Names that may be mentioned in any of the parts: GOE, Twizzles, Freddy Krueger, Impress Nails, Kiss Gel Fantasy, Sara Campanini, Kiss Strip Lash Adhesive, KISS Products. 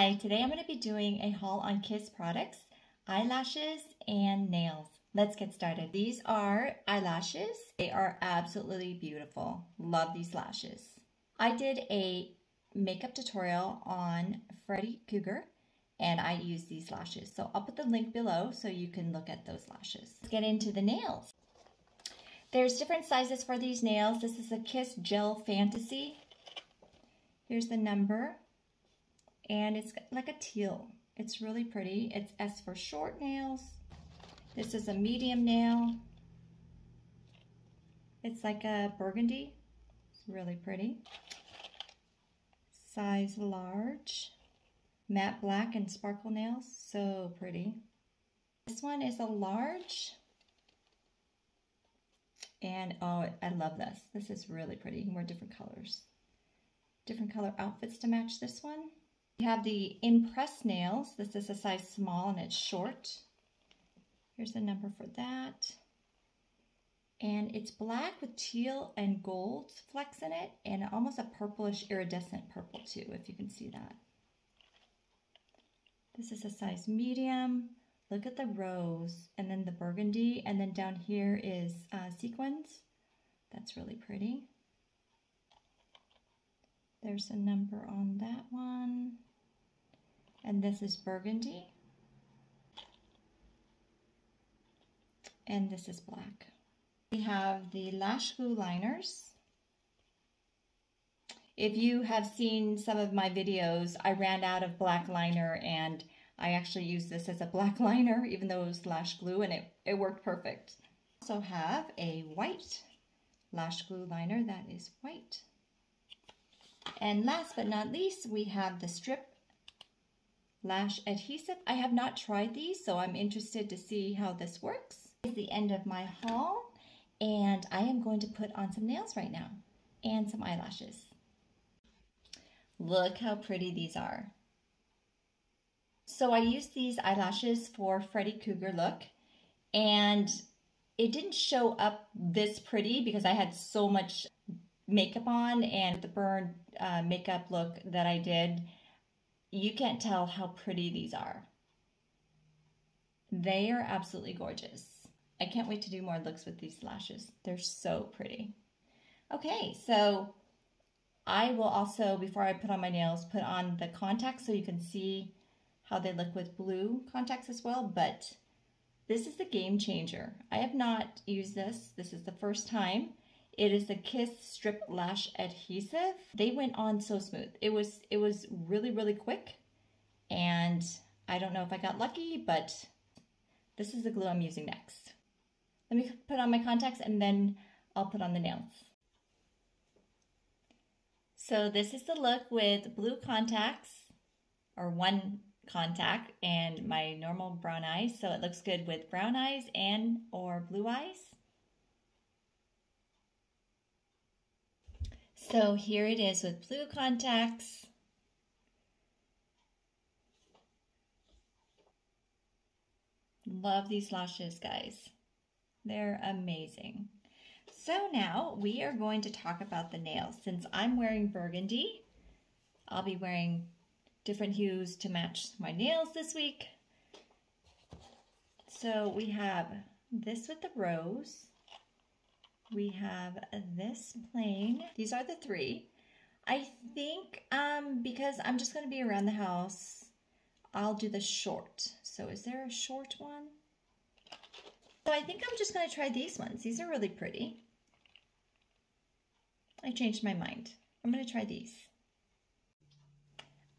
Hi, today I'm going to be doing a haul on Kiss products, eyelashes and nails. Let's get started. These are eyelashes. They are absolutely beautiful. Love these lashes. I did a makeup tutorial on Freddy Krueger and I use these lashes. So I'll put the link below so you can look at those lashes. Let's get into the nails. There's different sizes for these nails. This is a Kiss Gel Fantasy. Here's the number. And it's like a teal. It's really pretty. It's S for short nails. This is a medium nail. It's like a burgundy. It's really pretty. Size large. Matte black and sparkle nails. So pretty. This one is a large. And oh, I love this. This is really pretty. You can wear different colors. Different color outfits to match this one. We have the Impress Nails. This is a size small and it's short. Here's the number for that. And it's black with teal and gold flecks in it and almost a purplish iridescent purple too, if you can see that. This is a size medium. Look at the rose and then the burgundy and then down here is sequins. That's really pretty. There's a number on that one. And this is burgundy. And this is black. We have the lash glue liners. If you have seen some of my videos, I ran out of black liner and I actually used this as a black liner, even though it was lash glue, and it worked perfect. I also have a white lash glue liner that is white. And last but not least, we have the Strip Lash Adhesive. I have not tried these, so I'm interested to see how this works. It's the end of my haul, and I am going to put on some nails right now and some eyelashes. Look how pretty these are. So I used these eyelashes for Freddy Krueger look, and it didn't show up this pretty because I had so much makeup on and the burn makeup look that I did. You can't tell how pretty these are. They are absolutely gorgeous. I can't wait to do more looks with these lashes. They're so pretty. Okay, so I will also, before I put on my nails, put on the contacts so you can see how they look with blue contacts as well, but this is the game changer. I have not used this. This is the first time. It is the Kiss Strip Lash Adhesive. They went on so smooth. It was really, really quick. And I don't know if I got lucky, but this is the glue I'm using next. Let me put on my contacts and then I'll put on the nails. So this is the look with blue contacts, or one contact, and my normal brown eyes. So it looks good with brown eyes and or blue eyes. So here it is with blue contacts. Love these lashes, guys. They're amazing. So now we are going to talk about the nails. Since I'm wearing burgundy, I'll be wearing different hues to match my nails this week. So we have this with the rose. We have this plain. These are the three. I think because I'm just going to be around the house, I'll do the short. So is there a short one? So I think I'm just going to try these ones. These are really pretty. I changed my mind. I'm going to try these.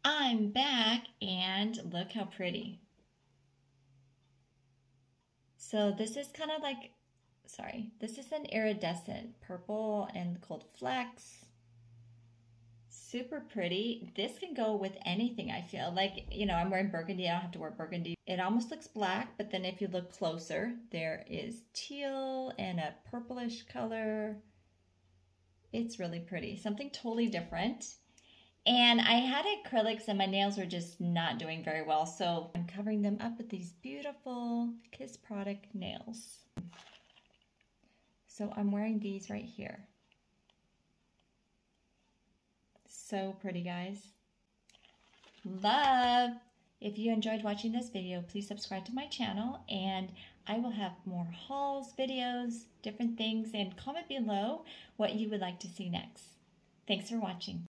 I'm back and look how pretty. So this is kind of like, sorry, this is an iridescent purple and gold flecks. Super pretty. This can go with anything, I feel. Like, you know, I'm wearing burgundy. I don't have to wear burgundy. It almost looks black, but then if you look closer, there is teal and a purplish color. It's really pretty. Something totally different. And I had acrylics and my nails were just not doing very well, so I'm covering them up with these beautiful Kiss product nails. So I'm wearing these right here. So pretty, guys. love. If you enjoyed watching this video, please subscribe to my channel, and I will have more hauls, videos, different things, and comment below what you would like to see next. Thanks for watching.